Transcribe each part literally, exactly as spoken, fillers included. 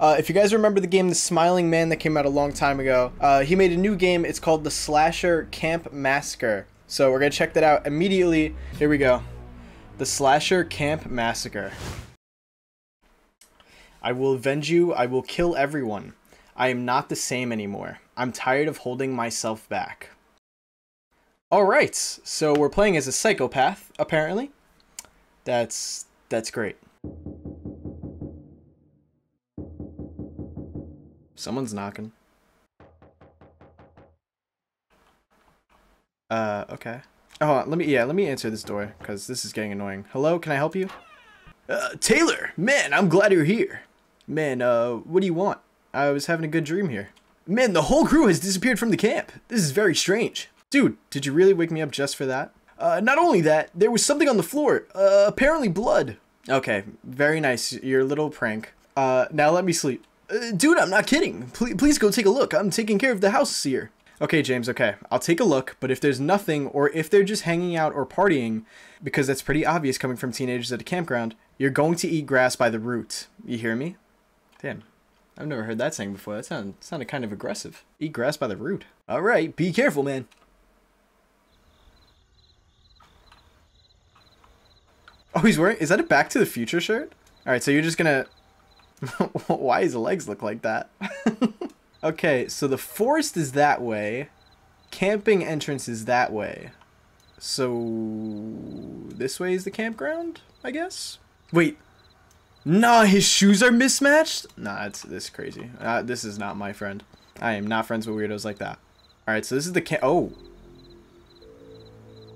Uh, if you guys remember the game The Smiling Man that came out a long time ago, uh, he made a new game. It's called The Slasher: Camp Massacre. So we're gonna check that out immediately. Here we go. The Slasher Camp Massacre. I will avenge you. I will kill everyone. I am not the same anymore. I'm tired of holding myself back. Alright, so we're playing as a psychopath, apparently. That's, that's great. Someone's knocking. Uh, okay. Oh, let me, yeah, let me answer this door, because this is getting annoying. Hello, can I help you? Uh, Taylor! Man, I'm glad you're here. Man, uh, what do you want? I was having a good dream here. Man, the whole crew has disappeared from the camp. This is very strange. Dude, did you really wake me up just for that? Uh, not only that, there was something on the floor. Uh, apparently blood. Okay, very nice. Your little prank. Uh, now let me sleep. Uh, dude, I'm not kidding. Please, please go take a look. I'm taking care of the house here. Okay, James, okay. I'll take a look, but if there's nothing, or if they're just hanging out or partying, because that's pretty obvious coming from teenagers at a campground, you're going to eat grass by the root. You hear me? Damn. I've never heard that saying before. That sounded, sounded kind of aggressive. Eat grass by the root. All right, be careful, man. Oh, he's wearing... Is that a Back to the Future shirt? All right, so you're just gonna... Why his legs look like that? Okay, so the forest is that way. Camping entrance is that way. So... This way is the campground, I guess? Wait. Nah, his shoes are mismatched? Nah, it's this crazy. Uh, this is not my friend. I am not friends with weirdos like that. Alright, so this is the camp- Oh!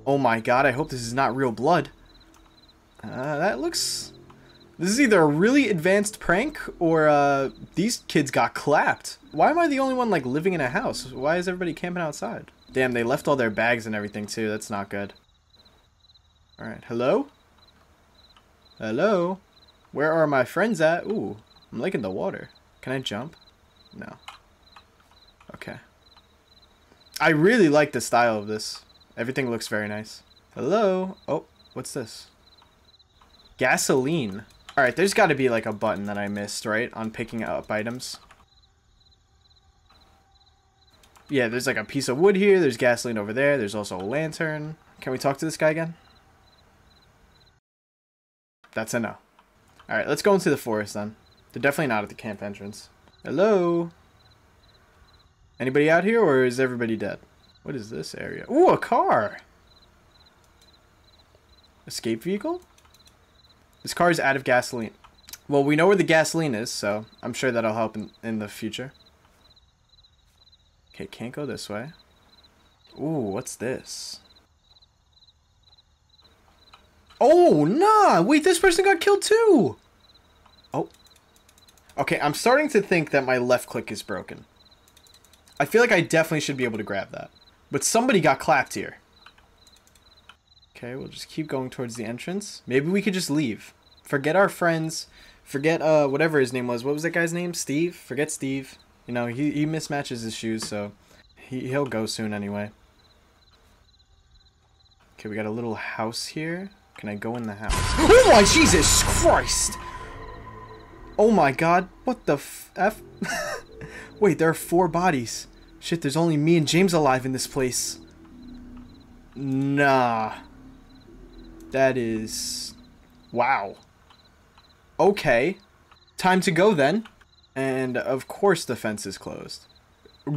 Oh my god, I hope this is not real blood. Uh, that looks... This is either a really advanced prank, or, uh, these kids got clapped. Why am I the only one, like, living in a house? Why is everybody camping outside? Damn, they left all their bags and everything, too. That's not good. Alright, hello? Hello? Where are my friends at? Ooh, I'm liking the water. Can I jump? No. Okay. I really like the style of this. Everything looks very nice. Hello? Oh, what's this? Gasoline. Alright, there's got to be like a button that I missed, right? On picking up items. Yeah, there's like a piece of wood here. There's gasoline over there. There's also a lantern. Can we talk to this guy again? That's a no. Alright, let's go into the forest then. They're definitely not at the camp entrance. Hello? Anybody out here, or is everybody dead? What is this area? Ooh, a car! Escape vehicle? This car is out of gasoline. Well, we know where the gasoline is, so I'm sure that'll help in, in the future. Okay, can't go this way. Ooh, what's this? Oh, nah! Wait, this person got killed too! Oh. Okay, I'm starting to think that my left click is broken. I feel like I definitely should be able to grab that. But somebody got clapped here. Okay, we'll just keep going towards the entrance. Maybe we could just leave. Forget our friends. Forget, uh, whatever his name was. What was that guy's name? Steve? Forget Steve. You know, he, he mismatches his shoes, so he, he'll go soon anyway. Okay, we got a little house here. Can I go in the house? Oh my Jesus Christ! Oh my god, what the f... f Wait, there are four bodies. Shit, there's only me and James alive in this place. Nah. That is... Wow. Okay. Time to go then. And of course the fence is closed.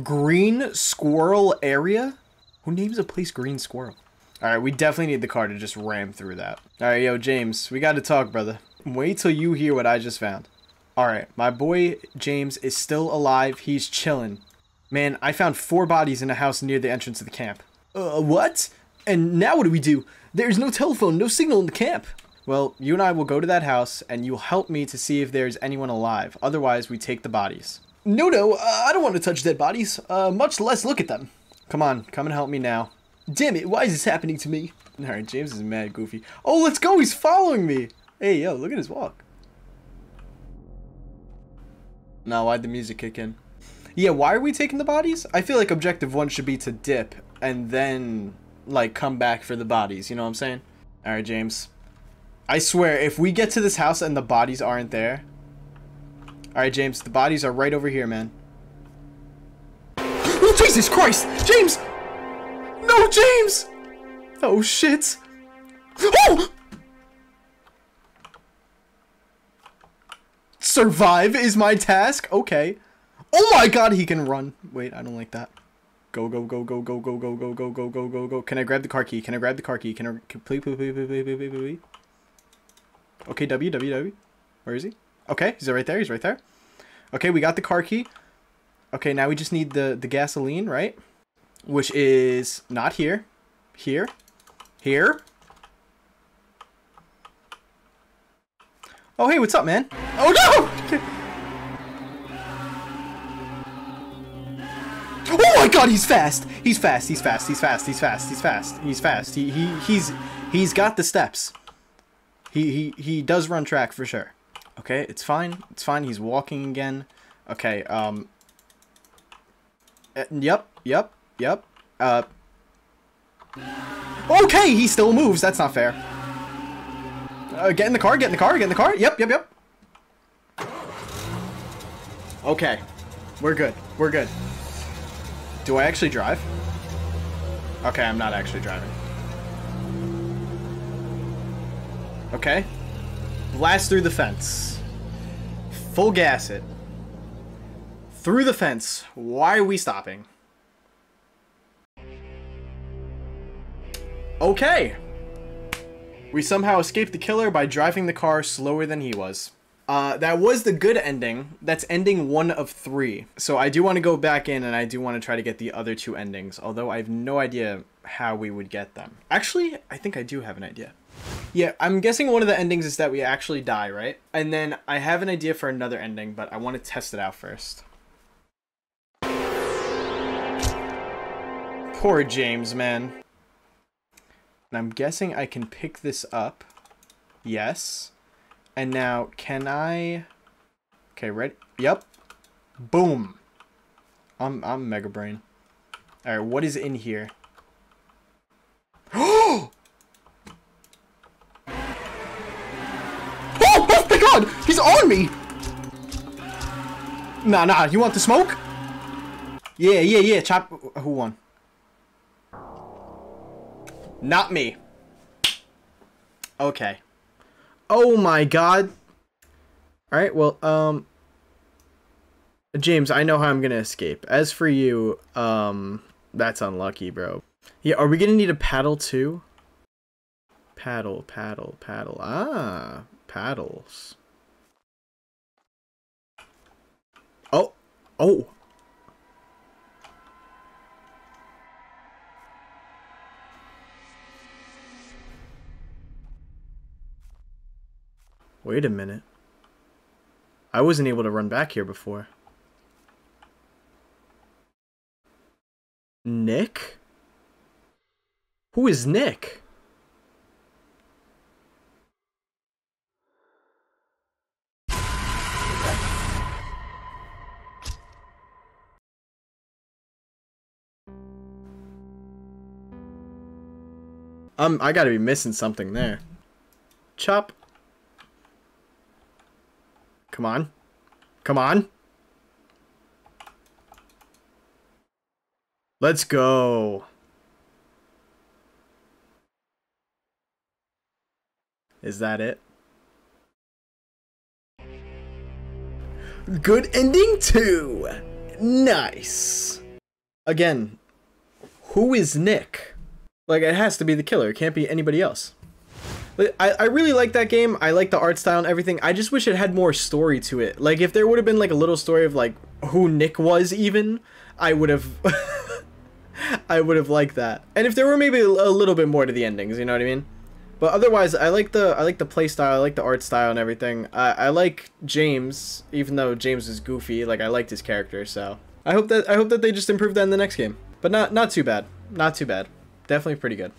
Green Squirrel Area? Who names a place Green Squirrel? Alright, we definitely need the car to just ram through that. Alright, yo, James, we gotta talk, brother. Wait till you hear what I just found. Alright, my boy James is still alive. He's chilling. Man, I found four bodies in a house near the entrance of the camp. Uh, what? And now what do we do? There's no telephone, no signal in the camp. Well, you and I will go to that house, and you'll help me to see if there's anyone alive. Otherwise, we take the bodies. No, no, uh, I don't want to touch dead bodies. Uh, much less look at them. Come on, come and help me now. Damn it, why is this happening to me? Alright, James is mad goofy. Oh, let's go, he's following me! Hey, yo, look at his walk. Now, why'd the music kick in? Yeah, why are we taking the bodies? I feel like objective one should be to dip, and then, like, come back for the bodies, you know what I'm saying? Alright, James. I swear, if we get to this house and the bodies aren't there... Alright, James, the bodies are right over here, man. Oh, Jesus Christ! James! No, James! Oh, shit. Oh! Survive is my task? Okay. Oh my god, he can run. Wait, I don't like that. Go, go, go, go, go, go, go, go, go, go, go, go, go. Can I grab the car key? Can I grab the car key? Can I... Please, please, please, please, please, please. Okay, W, W, W. Where is he? Okay, he's right there. He's right there. Okay, we got the car key. Okay, now we just need the, the gasoline, right? Which is not here. Here. Here. Oh, hey, what's up, man? Oh, no! Oh, my God, he's fast. He's fast. He's fast. He's fast. He's fast. He's fast. He's fast. He, he, he's, he's got the steps. He, he, he does run track for sure. Okay, it's fine. It's fine. He's walking again. Okay, um... Uh, yep, yep, yep. Uh... Okay, he still moves. That's not fair. Uh, get in the car, get in the car, get in the car. Yep, yep, yep. Okay. We're good. We're good. Do I actually drive? Okay, I'm not actually driving. Okay. Blast through the fence. Full gas it. Through the fence. Why are we stopping? Okay. We somehow escaped the killer by driving the car slower than he was. Uh, that was the good ending. That's ending one of three. So I do want to go back in and I do want to try to get the other two endings, although I have no idea how we would get them. Actually, I think I do have an idea. Yeah, I'm guessing one of the endings is that we actually die, right? And then I have an idea for another ending, but I want to test it out first. Poor James, man. And I'm guessing I can pick this up. Yes. And now, can I... Okay, ready? Yep. Boom. I'm, I'm mega brain. Alright, what is in here? Oh! Oh my god! He's on me! Nah, nah, you want the smoke? Yeah, yeah, yeah, chop... Who won? Not me. Okay. Oh my god. Alright, well, um... James, I know how I'm gonna escape. As for you, um... that's unlucky, bro. Yeah, are we gonna need a paddle, too? Paddle, paddle, paddle. Ah, paddles. Oh. Oh. Wait a minute. I wasn't able to run back here before. Nick? Who is Nick? Um, I gotta be missing something there. Chop. Come on. Come on. Let's go. Is that it? Good ending too. Nice. Again, who is Nick? Like, it has to be the killer. It can't be anybody else. I, I really like that game. I like the art style and everything. I just wish it had more story to it. Like, if there would have been, like, a little story of, like, who Nick was even, I would have... I would have liked that. And if there were maybe a little bit more to the endings, you know what I mean? But otherwise, I like the I like the play style. I like the art style and everything. I, I like James, even though James is goofy. Like, I liked his character, so... I hope that I hope that they just improve that in the next game. But not, not too bad. Not too bad. Definitely pretty good.